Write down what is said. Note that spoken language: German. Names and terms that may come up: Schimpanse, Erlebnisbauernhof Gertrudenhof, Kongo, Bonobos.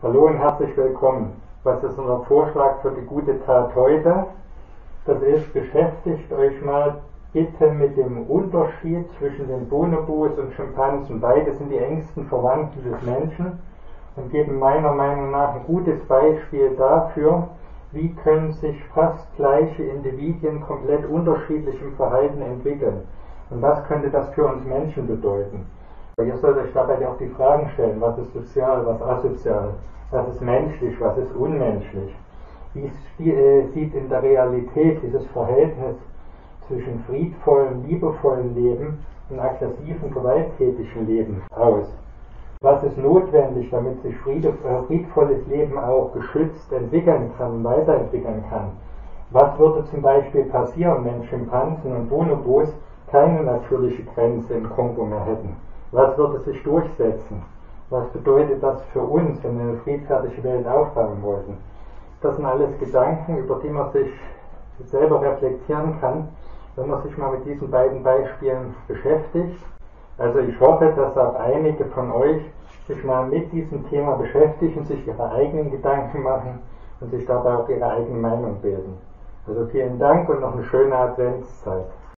Hallo und herzlich willkommen. Was ist unser Vorschlag für die gute Tat heute? Das ist, beschäftigt euch mal bitte mit dem Unterschied zwischen den Bonobos und Schimpansen. Beide sind die engsten Verwandten des Menschen und geben meiner Meinung nach ein gutes Beispiel dafür, wie können sich fast gleiche Individuen komplett unterschiedlich im Verhalten entwickeln. Und was könnte das für uns Menschen bedeuten? Ihr sollt euch dabei auch die Fragen stellen, was ist sozial, was asozial, was ist menschlich, was ist unmenschlich. Wie sieht in der Realität dieses Verhältnis zwischen friedvollem, liebevollem Leben und aggressiven, gewalttätigen Leben aus? Was ist notwendig, damit sich friedvolles Leben auch geschützt entwickeln kann, weiterentwickeln kann? Was würde zum Beispiel passieren, wenn Schimpansen und Bonobos keine natürliche Grenze im Kongo mehr hätten? Was würde sich durchsetzen? Was bedeutet das für uns, wenn wir eine friedfertige Welt aufbauen wollten? Das sind alles Gedanken, über die man sich selber reflektieren kann, wenn man sich mal mit diesen beiden Beispielen beschäftigt. Also ich hoffe, dass auch einige von euch sich mal mit diesem Thema beschäftigen, sich ihre eigenen Gedanken machen und sich dabei auch ihre eigene Meinung bilden. Also vielen Dank und noch eine schöne Adventszeit.